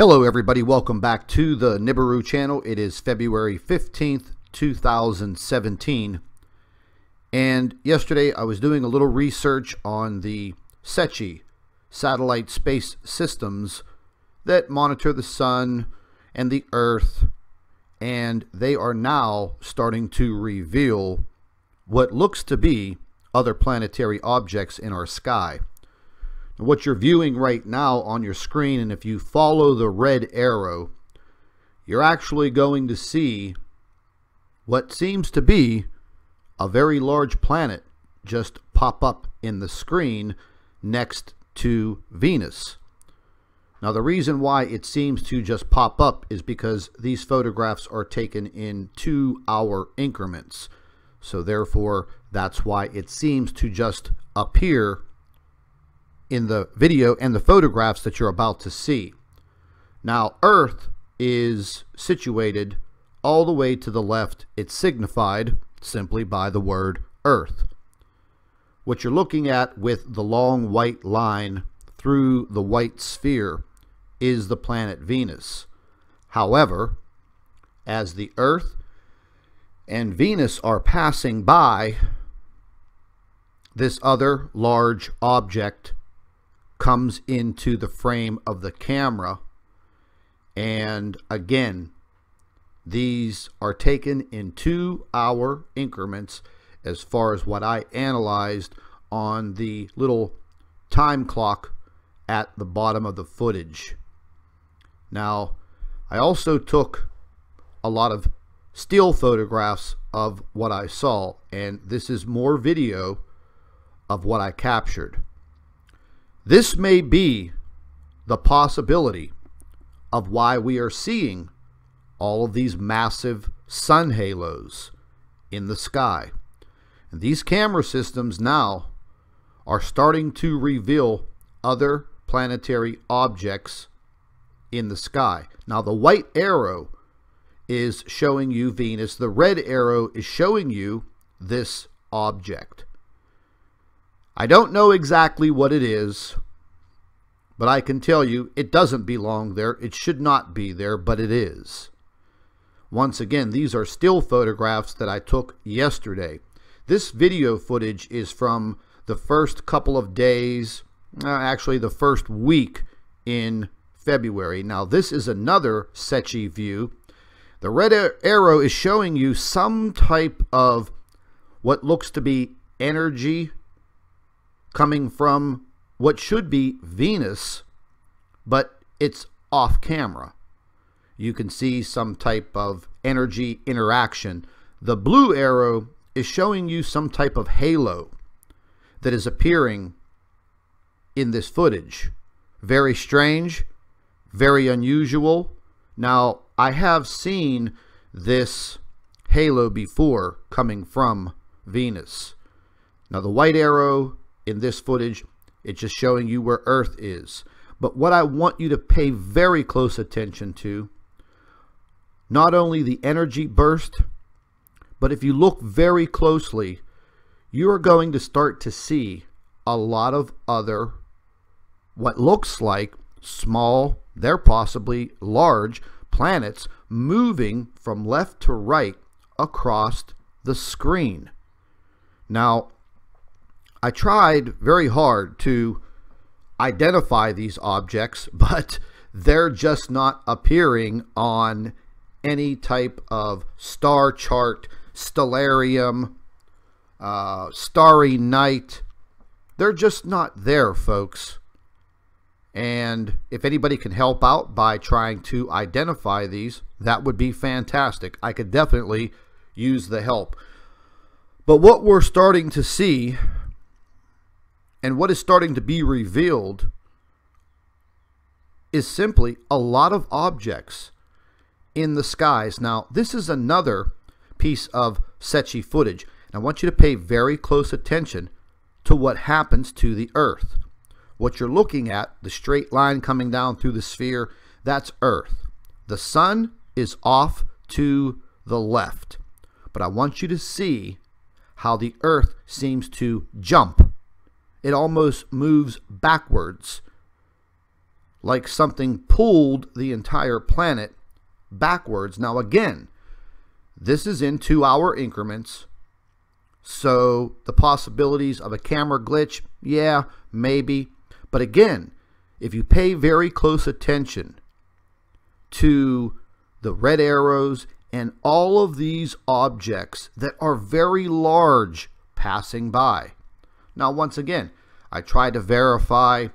Hello everybody, welcome back to the Nibiru channel. It is February 15th, 2017. And yesterday I was doing a little research on the SETCHI, satellite space systems that monitor the sun and the earth. And they are now starting to reveal what looks to be other planetary objects in our sky. What you're viewing right now on your screen, and if you follow the red arrow, you're actually going to see what seems to be a very large planet just pop up in the screen next to Venus. Now, the reason why it seems to just pop up is because these photographs are taken in 2-hour increments. So therefore, that's why it seems to just appear in the video and the photographs that you're about to see. Now, Earth is situated all the way to the left. It's signified simply by the word Earth. What you're looking at with the long white line through the white sphere is the planet Venus. However, as the Earth and Venus are passing by, this other large object comes into the frame of the camera, and again, these are taken in 2-hour increments as far as what I analyzed on the little time clock at the bottom of the footage. Now, I also took a lot of still photographs of what I saw, and this is more video of what I captured. This may be the possibility of why we are seeing all of these massive sun halos in the sky. And these camera systems now are starting to reveal other planetary objects in the sky. Now, the white arrow is showing you Venus. The red arrow is showing you this object. I don't know exactly what it is, but I can tell you it doesn't belong there. It should not be there, but it is. Once again, these are still photographs that I took yesterday. This video footage is from the first couple of days, actually the first week in February. Now, this is another SETCHI view. The red arrow is showing you some type of what looks to be energy coming from what should be Venus, but it's off camera. You can see some type of energy interaction. The blue arrow is showing you some type of halo that is appearing in this footage. Very strange, very unusual. Now, I have seen this halo before coming from Venus. Now, the white arrow in this footage, it's just showing you where Earth is. But what I want you to pay very close attention to, not only the energy burst, but if you look very closely, you are going to start to see a lot of other, what looks like small, they're possibly large planets moving from left to right across the screen. Now, I tried very hard to identify these objects, but they're just not appearing on any type of star chart, Stellarium, Starry Night. They're just not there, folks. And if anybody can help out by trying to identify these, that would be fantastic. I could definitely use the help. But what we're starting to see, and what is starting to be revealed, is simply a lot of objects in the skies. Now, this is another piece of SETCHI footage, and I want you to pay very close attention to what happens to the Earth. What you're looking at, the straight line coming down through the sphere, that's Earth. The sun is off to the left, but I want you to see how the Earth seems to jump. It almost moves backwards like something pulled the entire planet backwards. Now again, this is in 2-hour increments, so the possibilities of a camera glitch, yeah, maybe. But again, if you pay very close attention to the red arrows and all of these objects that are very large passing by. Now once again, I tried to verify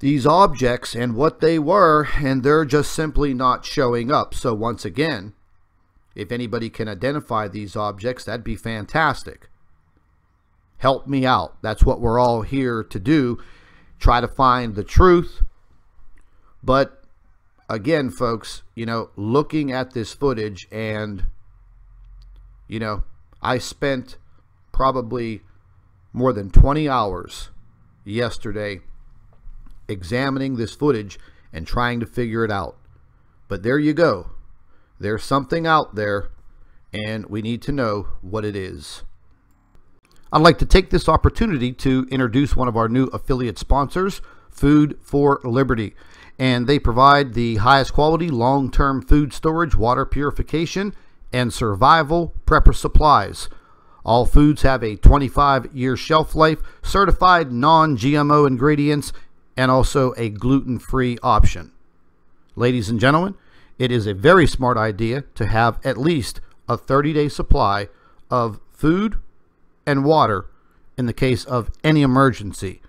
these objects and what they were, and they're just simply not showing up. So once again, if anybody can identify these objects, that'd be fantastic. Help me out. That's what we're all here to do. Try to find the truth. But again, folks, you know, looking at this footage, and, you know, I spent probably more than 20 hours yesterday examining this footage and trying to figure it out. But there you go. There's something out there, and we need to know what it is. I'd like to take this opportunity to introduce one of our new affiliate sponsors, Food for Liberty. And they provide the highest quality long-term food storage, water purification, and survival prepper supplies. All foods have a 25-year shelf life, certified non-GMO ingredients, and also a gluten-free option. Ladies and gentlemen, it is a very smart idea to have at least a 30-day supply of food and water in the case of any emergency.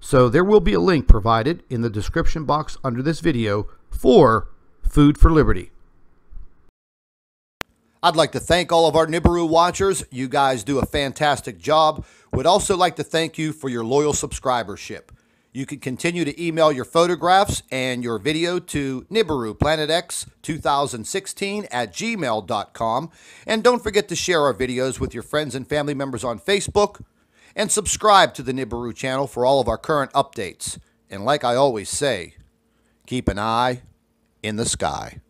So there will be a link provided in the description box under this video for Food for Liberty. I'd like to thank all of our Nibiru watchers. You guys do a fantastic job. Would also like to thank you for your loyal subscribership. You can continue to email your photographs and your video to NibiruPlanetX2016@gmail.com. And don't forget to share our videos with your friends and family members on Facebook. And subscribe to the Nibiru channel for all of our current updates. And like I always say, keep an eye in the sky.